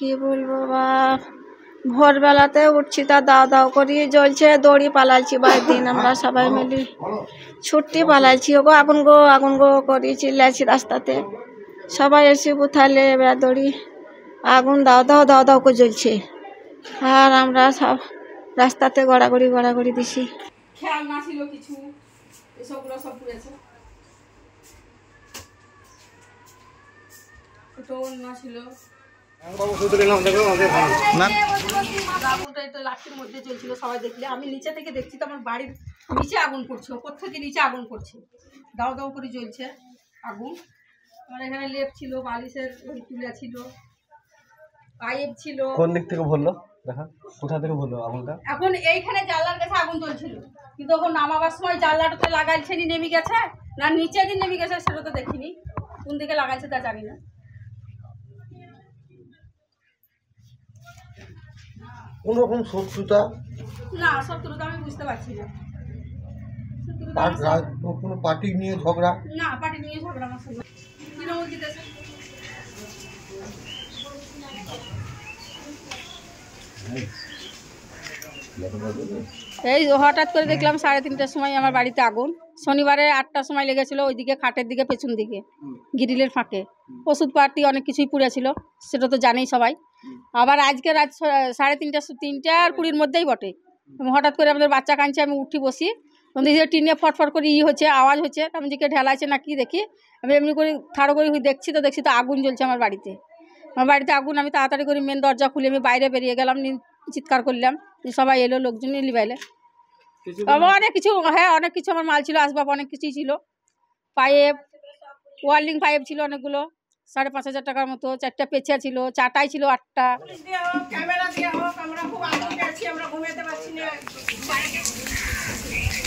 কি বলবো বাপ, ভোরবেলাতে উঠছি তা দাও দাও করি জ্বলছে, দড়ি পালাইছি বাইর দিন আমরা সবাই মিলি ছুট্টি পালাইছি, ওগো আগুন গো করি চিল্লাইছি রাস্তাতে, সবাই এসে উঠালে এবার দড়ি আগুন দাও দাও দাও দাও করে জ্বলছে, আর আমরা সব রাস্তাতে গড়াগড়ি দিছি, খেয়াল না ছিল কিছু, এসবগুলো সব পুড়েছে, টোন না ছিল লাঠির মধ্যে চলছিল, সবাই দেখলে আমি নিচে থেকে দেখছি তো আমার বাড়ির নিচে আগুন করছে, ওপর থেকে নিচে আগুন করছে, দাও দাও করে জ্বলছে আগুন, আমার এখানে লেপ ছিল, বালিশের তুলা ছিল, পাইপ ছিল, কোন দিক থেকে বললো দেখা কোথা থেকে বললো আগুনটা, এখন এইখানে জানলার কাছে আগুন জ্বলছিল, কিন্তু এখন নামাবার সময় জানলাটা তো লাগাইছে নি, নেমে গেছে না নিচে দিন নেমে গেছে সেটা তো দেখিনি, কোন দিকে লাগাইছে তা জানি না। কোন রকম শত্রুতা না, শত্রুতা আমি বুঝতে পারছি না, কোনো পার্টি নিয়ে ঝগড়া না, পার্টি নিয়ে ঝগড়া আমার সঙ্গে তৃণমূল জিতেছে, এই হঠাৎ করে দেখলাম 3:30টার সময় আমার বাড়িতে আগুন, শনিবারে 8টার সময় লেগেছিল ওইদিকে খাটের দিকে পেছন দিকে গ্রিলের ফাঁকে, ওষুধ পার্টি অনেক কিছুই পুড়েছিল সেটা তো জানেই সবাই, আবার আজকে রাত 3:30-3:20 মধ্যেই বটে হঠাৎ করে আমাদের বাচ্চা কাঁদছে, আমি উঠি বসি, টিনে ফটফট করে হচ্ছে আওয়াজ হচ্ছে, আমি যে ঢেলা আছে না কি দেখি, আমি এমনি করে থাড়ো করে দেখছি তো আগুন জ্বলছে আমার বাড়িতে, আগুন, আমি তাড়াতাড়ি করে মেন দরজা খুলে আমি বাইরে বেরিয়ে গেলাম, চিৎকার করলাম, সবাই এলো লোকজন এলি বাইরে, অনেক কিছু, হ্যাঁ অনেক কিছু আমার মাল ছিল, আসবাব অনেক কিছুই ছিল, পাইপ ওয়ার্ল্ডিং পাইপ ছিল অনেকগুলো, 5,500 টাকার মতো, 4টা পেঁচা ছিল, চাটাই ছিল 8টা, ক্যামেরা দিয়ে হোক আমরা খুব আনন্দ আছি, আমরা ঘুমাতে পারছি না।